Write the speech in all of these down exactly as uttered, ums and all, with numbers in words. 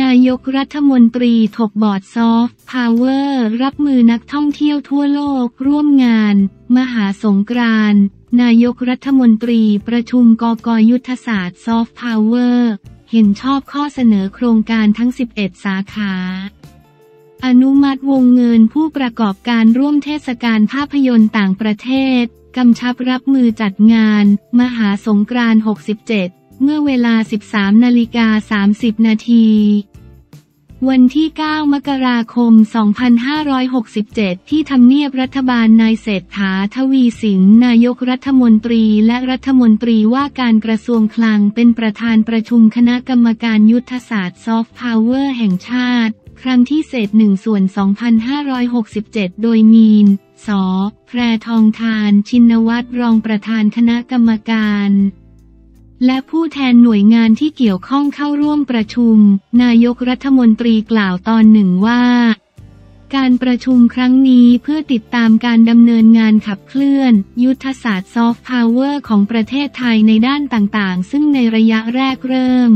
นายกรัฐมนตรีถกบอร์ดซอฟต์พาวเวอร์รับมือนักท่องเที่ยวทั่วโลกร่วมงานมหาสงกรานต์นายกรัฐมนตรีประชุมกก.ยุทธศาสตร์ซอฟต์พาวเวอร์เห็นชอบข้อเสนอโครงการทั้งสิบเอ็ดสาขาอนุมัติวงเงินผู้ประกอบการร่วมเทศกาลภาพยนตร์ต่างประเทศกำชับรับมือจัดงานมหาสงกรานต์หกสิบเจ็ดเมื่อเวลา สิบสามนาฬิกาสามสิบนาที วันที่ เก้า มกราคม สองพันห้าร้อยหกสิบเจ็ด ที่ทำเนียบรัฐบาลนายเศรษฐา ทวีสินนายกรัฐมนตรีและรัฐมนตรีว่าการกระทรวงคลังเป็นประธานประชุมคณะกรรมการยุทธศาสตร์ซอฟต์พาวเวอร์แห่งชาติครั้งที่เศษหนึ่งส่วน สองพันห้าร้อยหกสิบเจ็ด โดยมีน ส. แพรทองธาร ชินวัตรรองประธานคณะกรรมการและผู้แทนหน่วยงานที่เกี่ยวข้องเข้าร่วมประชุมนายกรัฐมนตรีกล่าวตอนหนึ่งว่าการประชุมครั้งนี้เพื่อติดตามการดำเนินงานขับเคลื่อนยุทธศาสตร์ซอฟต์พาวเวอร์ของประเทศไทยในด้านต่างๆซึ่งในระยะแรกเริ่ม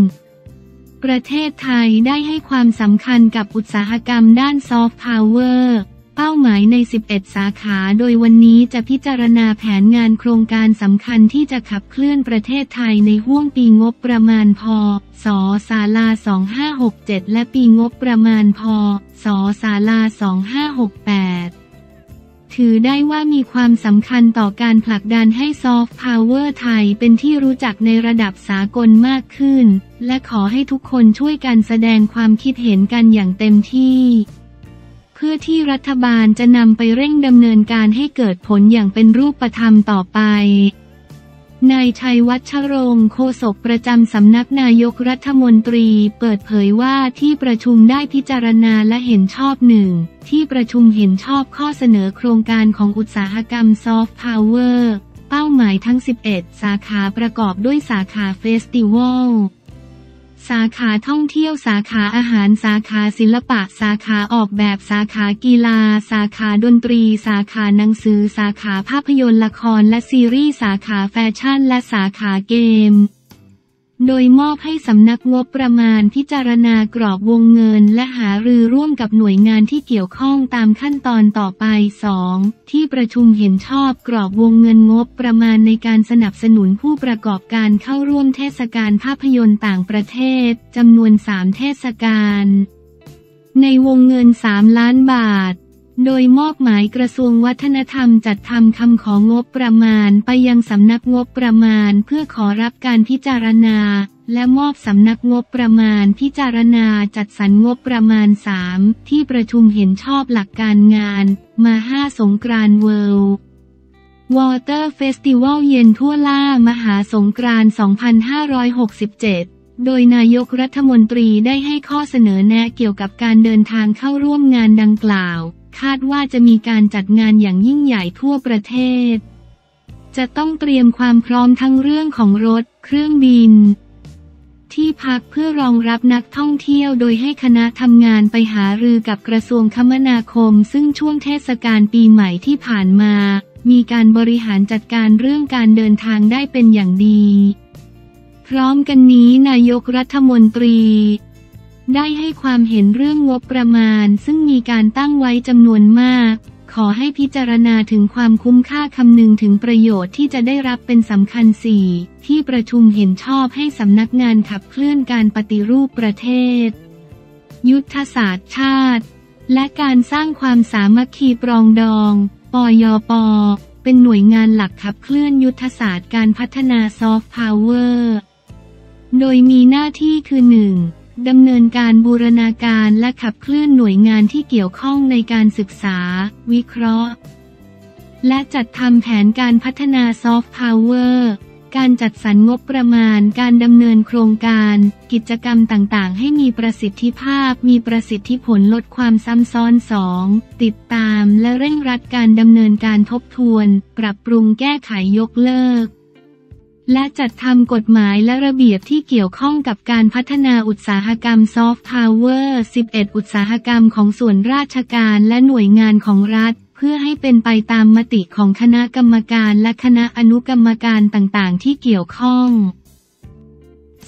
ประเทศไทยได้ให้ความสำคัญกับอุตสาหกรรมด้านซอฟต์พาวเวอร์เป้าหมายในสิบเอ็ดสาขาโดยวันนี้จะพิจารณาแผนงานโครงการสำคัญที่จะขับเคลื่อนประเทศไทยในห้วงปีงบประมาณพ.ศ.ศ.สองพันห้าร้อยหกสิบเจ็ดและปีงบประมาณพ.ศ.ศ.สองพันห้าร้อยหกสิบแปดถือได้ว่ามีความสำคัญต่อการผลักดันให้ซอฟต์พาวเวอร์ไทยเป็นที่รู้จักในระดับสากลมากขึ้นและขอให้ทุกคนช่วยกันแสดงความคิดเห็นกันอย่างเต็มที่เพื่อที่รัฐบาลจะนำไปเร่งดำเนินการให้เกิดผลอย่างเป็นรูปธรรมต่อไปนายชัยวัชรงค์โฆษกประจำสำนักนายกรัฐมนตรีเปิดเผยว่าที่ประชุมได้พิจารณาและเห็นชอบหนึ่งที่ประชุมเห็นชอบข้อเสนอโครงการของอุตสาหกรรมซอฟต์พาวเวอร์เป้าหมายทั้งสิบเอ็ดสาขาประกอบด้วยสาขาเฟสติวัลสาขาท่องเที่ยวสาขาอาหารสาขาศิลปะสาขาออกแบบสาขากีฬาสาขาดนตรีสาขาหนังสือสาขาภาพยนตร์ละครและซีรีส์สาขาแฟชั่นและสาขาเกมโดยมอบให้สำนักงบประมาณพิจารณากรอบวงเงินและหารือร่วมกับหน่วยงานที่เกี่ยวข้องตามขั้นตอนต่อไป สอง ที่ประชุมเห็นชอบกรอบวงเงินงบประมาณในการสนับสนุนผู้ประกอบการเข้าร่วมเทศกาลภาพยนตร์ต่างประเทศจำนวนสามเทศกาลในวงเงินสามล้านบาทโดยมอบหมายกระทรวงวัฒนธรรมจัดทำคำของงบประมาณไปยังสำนักงบประมาณเพื่อขอรับการพิจารณาและมอบสำนักงบประมาณพิจารณาจัดสรรงบประมาณสามที่ประชุมเห็นชอบหลักการงานมาห้าสงกรานต์เวิลด์วอเตอร์เฟสติวัลเย็นทั่วล่ามหาสงกรานต์สองพันห้าร้อยหกสิบเจ็ดโดยนายกรัฐมนตรีได้ให้ข้อเสนอแนะเกี่ยวกับการเดินทางเข้าร่วมงานดังกล่าวคาดว่าจะมีการจัดงานอย่างยิ่งใหญ่ทั่วประเทศจะต้องเตรียมความพร้อมทั้งเรื่องของรถเครื่องบินที่พักเพื่อรองรับนักท่องเที่ยวโดยให้คณะทำงานไปหารือกับกระทรวงคมนาคมซึ่งช่วงเทศกาลปีใหม่ที่ผ่านมามีการบริหารจัดการเรื่องการเดินทางได้เป็นอย่างดีพร้อมกันนี้นายกรัฐมนตรีได้ให้ความเห็นเรื่องงบประมาณซึ่งมีการตั้งไว้จำนวนมากขอให้พิจารณาถึงความคุ้มค่าคำนึงถึงประโยชน์ที่จะได้รับเป็นสำคัญสี่ที่ประชุมเห็นชอบให้สำนักงานขับเคลื่อนการปฏิรูปประเทศยุทธศาสตร์ชาติและการสร้างความสามัคคีปรองดองปยป.เป็นหน่วยงานหลักขับเคลื่อนยุทธศาสตร์การพัฒนาซอฟต์พาวเวอร์โดยมีหน้าที่คือ หนึ่ง ดำเนินการบูรณาการและขับเคลื่อนหน่วยงานที่เกี่ยวข้องในการศึกษาวิเคราะห์และจัดทำแผนการพัฒนาซอฟต์พาวเวอร์การจัดสรรงบประมาณการดำเนินโครงการกิจกรรมต่างๆให้มีประสิทธิภาพมีประสิทธิผลลดความซ้ำซ้อน สอง ติดตามและเร่งรัดการดำเนินการทบทวนปรับปรุงแก้ไขยกเลิกและจัดทำกฎหมายและระเบียบที่เกี่ยวข้องกับการพัฒนาอุตสาหกรรมซอฟต์พาวเวอร์สิบเอ็ดอุตสาหกรรมของส่วนราชการและหน่วยงานของรัฐเพื่อให้เป็นไปตามมติของคณะกรรมการและคณะอนุกรรมการต่างๆที่เกี่ยวข้อง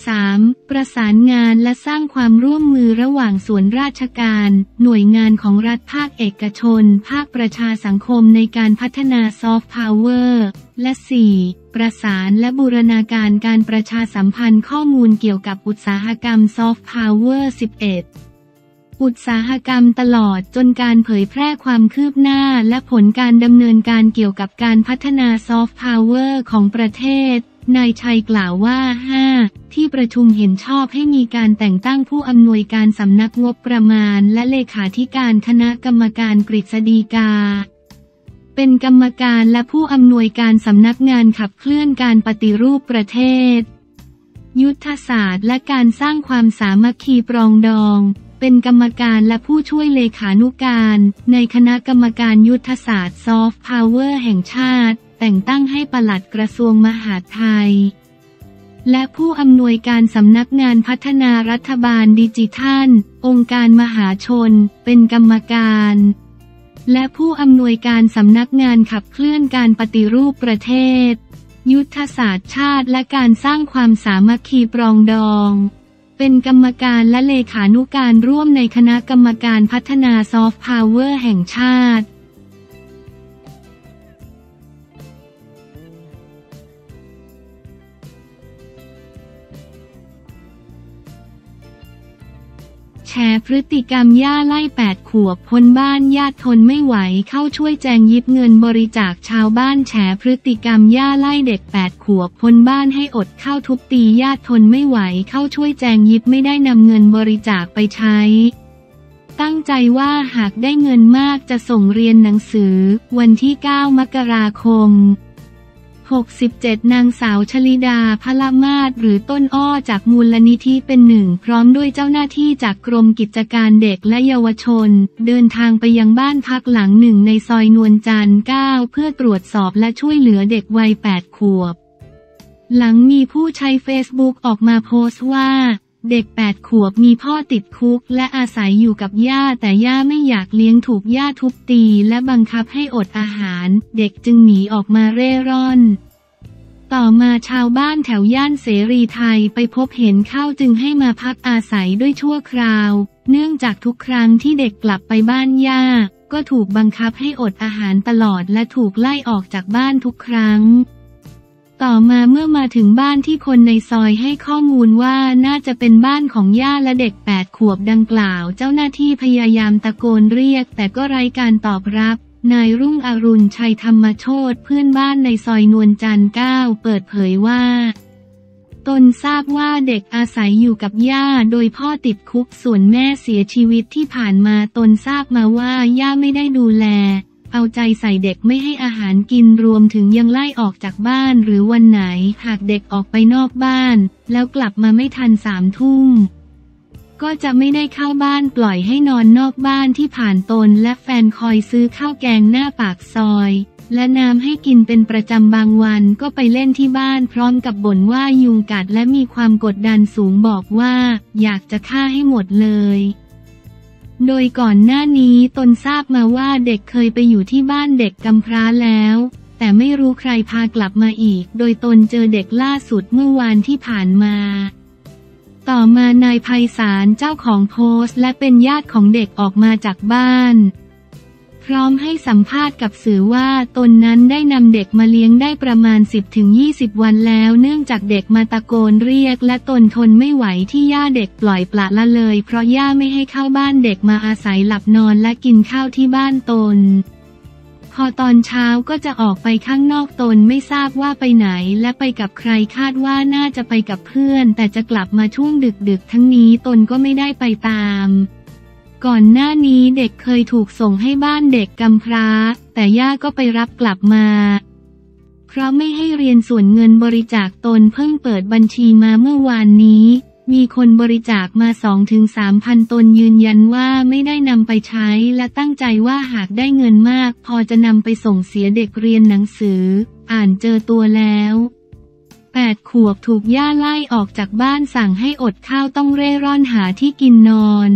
สามประสานงานและสร้างความร่วมมือระหว่างส่วนราชการหน่วยงานของรัฐภาคเอกชนภาคประชาสังคมในการพัฒนาซอฟต์พาวเวอร์และสี่ประสานและบูรณาการการประชาสัมพันธ์ข้อมูลเกี่ยวกับอุตสาหกรรมซอฟต์พาวเวอร์สิบเอ็ดอุตสาหกรรมตลอดจนการเผยแพร่ความคืบหน้าและผลการดำเนินการเกี่ยวกับการพัฒนาซอฟต์พาวเวอร์ของประเทศนายชัยกล่าวว่าห้าที่ประชุมเห็นชอบให้มีการแต่งตั้งผู้อำนวยการสำนักงบประมาณและเลขาธิการคณะกรรมการกฤษฎีกาเป็นกรรมการและผู้อำนวยการสำนักงานขับเคลื่อนการปฏิรูปประเทศยุทธศาสตร์และการสร้างความสามัคคีปรองดองเป็นกรรมการและผู้ช่วยเลขานุการในคณะกรรมการยุทธศาสตร์ซอฟต์พาวเวอร์แห่งชาติแต่งตั้งให้ปลัดกระทรวงมหาดไทยและผู้อำนวยการสำนักงานพัฒนารัฐบาลดิจิทัลองค์การมหาชนเป็นกรรมการและผู้อำนวยการสำนักงานขับเคลื่อนการปฏิรูปประเทศยุทธศาสตร์ชาติและการสร้างความสามัคคีปรองดองเป็นกรรมการและเลขานุการร่วมในคณะกรรมการพัฒนาซอฟต์พาวเวอร์แห่งชาติแชร์พฤติกรรมย่าไล่แปดขวบพ้นบ้านญาติทนไม่ไหวเข้าช่วยแจงยิบเงินบริจาคชาวบ้านแชร์พฤติกรรมย่าไล่เด็กแปดขวบพ้นบ้านให้อดข้าวทุบตีญาติทนไม่ไหวเข้าช่วยแจงยิบไม่ได้นำเงินบริจาคไปใช้ตั้งใจว่าหากได้เงินมากจะส่งเรียนหนังสือวันที่เก้ามกราคมหกสิบเจ็ดนางสาวชลิดาพลมาศหรือต้นอ้อจากมูลนิธิเป็นหนึ่งพร้อมด้วยเจ้าหน้าที่จากกรมกิจการเด็กและเยาวชนเดินทางไปยังบ้านพักหลังหนึ่งในซอยนวลจันทร์เก้าเพื่อตรวจสอบและช่วยเหลือเด็กวัยแปดขวบหลังมีผู้ใช้เฟซบุ๊กออกมาโพสต์ว่าเด็กแปดขวบมีพ่อติดคุกและอาศัยอยู่กับย่าแต่ย่าไม่อยากเลี้ยงถูกย่าทุบตีและบังคับให้อดอาหารเด็กจึงหนีออกมาเร่ร่อนต่อมาชาวบ้านแถวย่านเสรีไทยไปพบเห็นเข้าจึงให้มาพักอาศัยด้วยชั่วคราวเนื่องจากทุกครั้งที่เด็กกลับไปบ้านย่าก็ถูกบังคับให้อดอาหารตลอดและถูกไล่ออกจากบ้านทุกครั้งต่อมาเมื่อมาถึงบ้านที่คนในซอยให้ข้อมูลว่าน่าจะเป็นบ้านของย่าและเด็กแปดขวบดังกล่าวเจ้าหน้าที่พยายามตะโกนเรียกแต่ก็ไร้การตอบรับนายรุ่งอรุณชัยธรรมโชติเพื่อนบ้านในซอยนวลจันทร์เก้าเปิดเผยว่าตนทราบว่าเด็กอาศัยอยู่กับย่าโดยพ่อติดคุกส่วนแม่เสียชีวิตที่ผ่านมาตนทราบมาว่าย่าไม่ได้ดูแลเอาใจใส่เด็กไม่ให้อาหารกินรวมถึงยังไล่ออกจากบ้านหรือวันไหนหากเด็กออกไปนอกบ้านแล้วกลับมาไม่ทันสามทุ่มก็จะไม่ได้เข้าบ้านปล่อยให้นอนนอกบ้านที่ผ่านตนและแฟนคอยซื้อข้าวแกงหน้าปากซอยและน้ำให้กินเป็นประจำบางวันก็ไปเล่นที่บ้านพร้อมกับบ่นว่ายุงกัดและมีความกดดันสูงบอกว่าอยากจะฆ่าให้หมดเลยโดยก่อนหน้านี้ตนทราบมาว่าเด็กเคยไปอยู่ที่บ้านเด็กกำพร้าแล้วแต่ไม่รู้ใครพากลับมาอีกโดยตนเจอเด็กล่าสุดเมื่อวานที่ผ่านมาต่อมานายไพศาลเจ้าของโพสต์และเป็นญาติของเด็กออกมาจากบ้านพร้อมให้สัมภาษณ์กับสื่อว่าตนนั้นได้นำเด็กมาเลี้ยงได้ประมาณ สิบถึงยี่สิบ วันแล้วเนื่องจากเด็กมาตะโกนเรียกและตนทนไม่ไหวที่ย่าเด็กปล่อยปละละเลยเพราะย่าไม่ให้เข้าบ้านเด็กมาอาศัยหลับนอนและกินข้าวที่บ้านตนพอตอนเช้าก็จะออกไปข้างนอกตนไม่ทราบว่าไปไหนและไปกับใครคาดว่าน่าจะไปกับเพื่อนแต่จะกลับมาช่วงดึกๆทั้งนี้ตนก็ไม่ได้ไปตามก่อนหน้านี้เด็กเคยถูกส่งให้บ้านเด็กกำพร้าแต่ย่าก็ไปรับกลับมาเพราะไม่ให้เรียนส่วนเงินบริจาคตนเพิ่งเปิดบัญชีมาเมื่อวานนี้มีคนบริจาคมา สองถึงสาม พันตนยืนยันว่าไม่ได้นำไปใช้และตั้งใจว่าหากได้เงินมากพอจะนำไปส่งเสียเด็กเรียนหนังสืออ่านเจอตัวแล้วแปดขวบถูกย่าไล่ออกจากบ้านสั่งให้อดข้าวต้องเร่ร่อนหาที่กินนอน